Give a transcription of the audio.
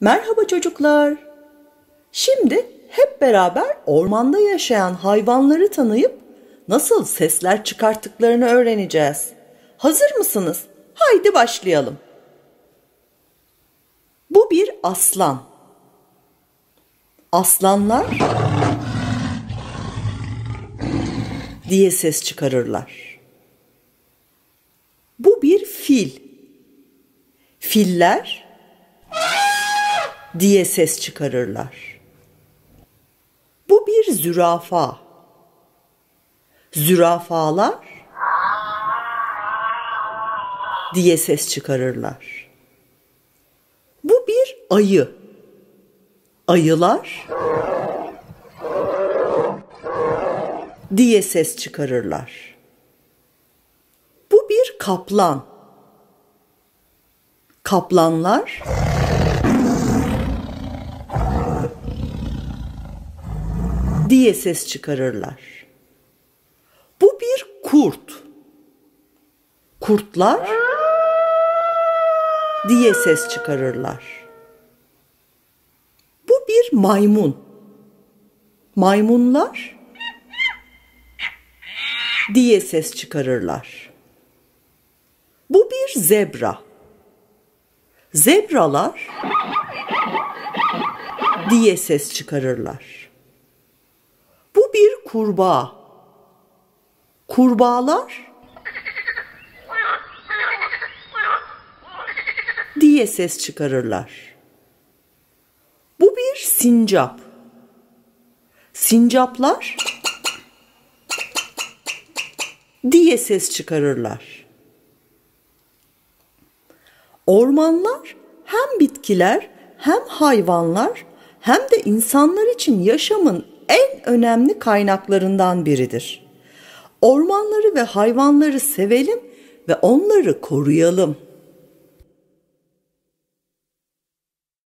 Merhaba çocuklar. Şimdi hep beraber ormanda yaşayan hayvanları tanıyıp nasıl sesler çıkarttıklarını öğreneceğiz. Hazır mısınız? Haydi başlayalım. Bu bir aslan. Aslanlar diye ses çıkarırlar. Bu bir fil. Filler diye ses çıkarırlar. Bu bir zürafa. Zürafalar diye ses çıkarırlar. Bu bir ayı. Ayılar diye ses çıkarırlar. Bu bir kaplan. Kaplanlar diye ses çıkarırlar. Bu bir kurt. Kurtlar diye ses çıkarırlar. Bu bir maymun. Maymunlar diye ses çıkarırlar. Bu bir zebra. Zebralar diye ses çıkarırlar. Bu bir kurbağa. Kurbağalar diye ses çıkarırlar. Bu bir sincap. Sincaplar diye ses çıkarırlar. Ormanlar hem bitkiler hem hayvanlar hem de insanlar için yaşamın en önemli kaynaklarından biridir. Ormanları ve hayvanları sevelim ve onları koruyalım.